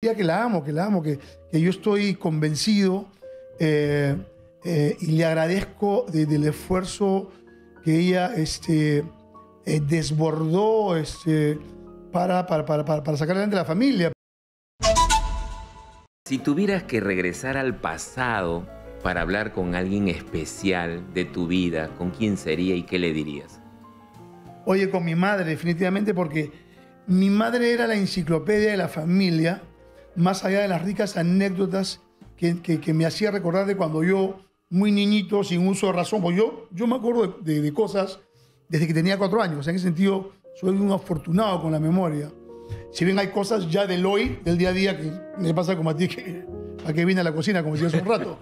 Que la amo, que yo estoy convencido y le agradezco del esfuerzo que ella desbordó para sacar adelante a la familia. Si tuvieras que regresar al pasado para hablar con alguien especial de tu vida, ¿con quién sería y qué le dirías? Oye, con mi madre, definitivamente, porque mi madre era la enciclopedia de la familia, más allá de las ricas anécdotas que me hacía recordar de cuando yo, muy niñito, sin uso de razón, pues yo me acuerdo de cosas desde que tenía 4 años, en ese sentido soy un afortunado con la memoria. Si bien hay cosas ya del hoy, del día a día, que me pasa como a ti, que vine a la cocina, como decía hace un rato.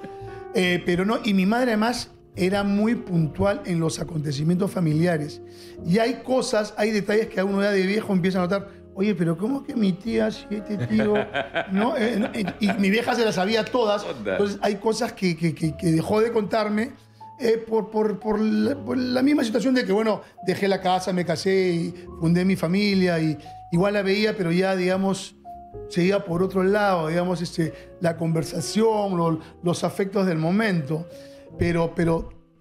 Pero no, y mi madre además era muy puntual en los acontecimientos familiares. Y hay cosas, hay detalles que a uno ya de viejo empieza a notar. Oye, pero ¿cómo que mi tía, si este tío? ¿No? Y mi vieja se las sabía todas. Entonces hay cosas que dejó de contarme por la misma situación de que, bueno, dejé la casa, me casé, y fundé mi familia, y igual la veía, pero ya, digamos, se iba por otro lado, digamos, la conversación, los afectos del momento. Pero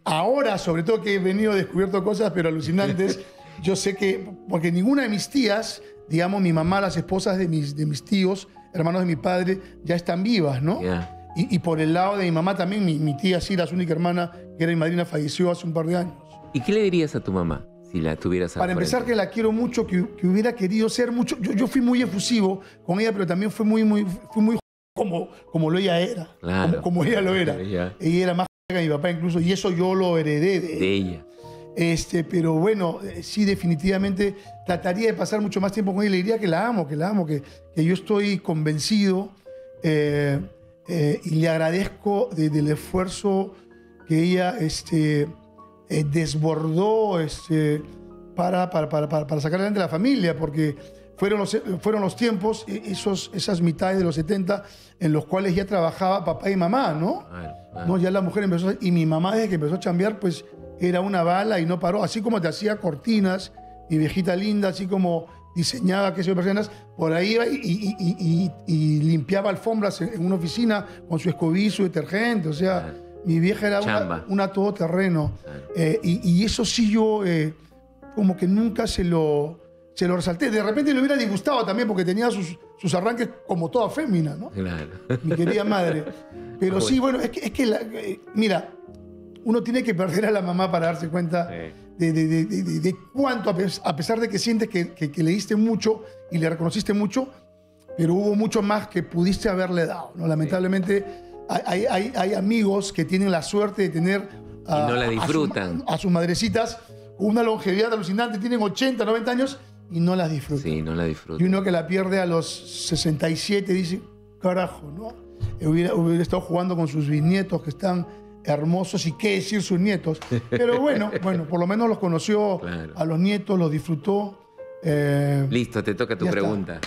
ahora, sobre todo que he venido descubierto cosas, pero alucinantes, yo sé que, porque ninguna de mis tías, digamos, mi mamá, las esposas de mis tíos, hermanos de mi padre, ya están vivas, ¿no? Yeah. Y por el lado de mi mamá también, mi tía Cira, su única hermana, que era mi madrina, falleció hace un par de años. ¿Y qué le dirías a tu mamá si la tuvieras al frente? Para empezar, que la quiero mucho, que hubiera querido ser mucho. Yo fui muy efusivo con ella, pero también fui muy como lo ella era. Claro. Como ella lo era. Yeah. Ella era más que mi papá incluso, y eso yo lo heredé de ella. Pero bueno, sí, definitivamente trataría de pasar mucho más tiempo con ella. Le diría que la amo, que yo estoy convencido y le agradezco del esfuerzo que ella desbordó para sacar adelante a la familia, porque fueron los tiempos, esas mitades de los 70, en los cuales ya trabajaba papá y mamá, ¿no? No, ya la mujer empezó, y mi mamá desde que empezó a chambear, pues era una bala y no paró. Así como te hacía cortinas, mi viejita linda, así como diseñaba que esas personas, por ahí iba y limpiaba alfombras en una oficina con su escobizo, detergente. O sea, mi vieja era una todoterreno. Y eso sí yo como que nunca se lo resalté. De repente le hubiera disgustado también porque tenía sus arranques como toda fémina, ¿no? Claro. Mi querida madre. Pero sí, bueno, mira, uno tiene que perder a la mamá para darse cuenta de cuánto, a pesar de que sientes que le diste mucho y le reconociste mucho, pero hubo mucho más que pudiste haberle dado, ¿no? Lamentablemente hay amigos que tienen la suerte de tener a, y no la disfrutan. A sus madrecitas, una longevidad alucinante, tienen 80, 90 años y no las disfrutan. Sí, no la disfrutan. Y uno que la pierde a los 67 dice, carajo, ¿no? Hubiera estado jugando con sus bisnietos que están hermosos, y qué decir sus nietos. Pero bueno, por lo menos los conoció, claro. A los nietos, los disfrutó. Listo, te toca tu pregunta.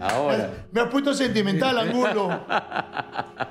Ahora. Me has puesto sentimental, Angulo.